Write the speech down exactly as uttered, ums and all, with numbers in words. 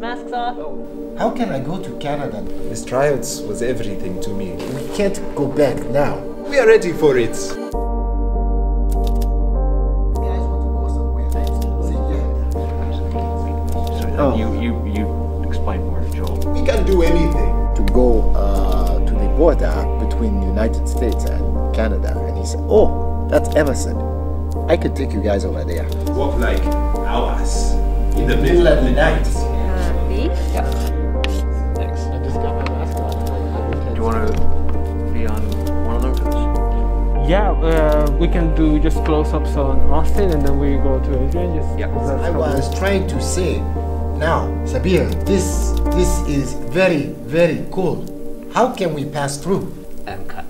Masks off. How can I go to Canada? This tryouts was everything to me. We can't go back now. We are ready for it. Oh. You, you, you explain more, Joel. We can do anything. To go uh, to the border between the United States and Canada. And he said, oh, that's Emerson. I could take you guys over there. Walk like hours in the middle of the night. Uh, beach? Yeah. Next. I just got my mask on. Do you want to be on one of those? Yeah, uh, we can do just close-ups on Austin and then we go to Adrian. Just yeah. I was trying to say, now, Sabir, this this is very, very cool. How can we pass through? Um,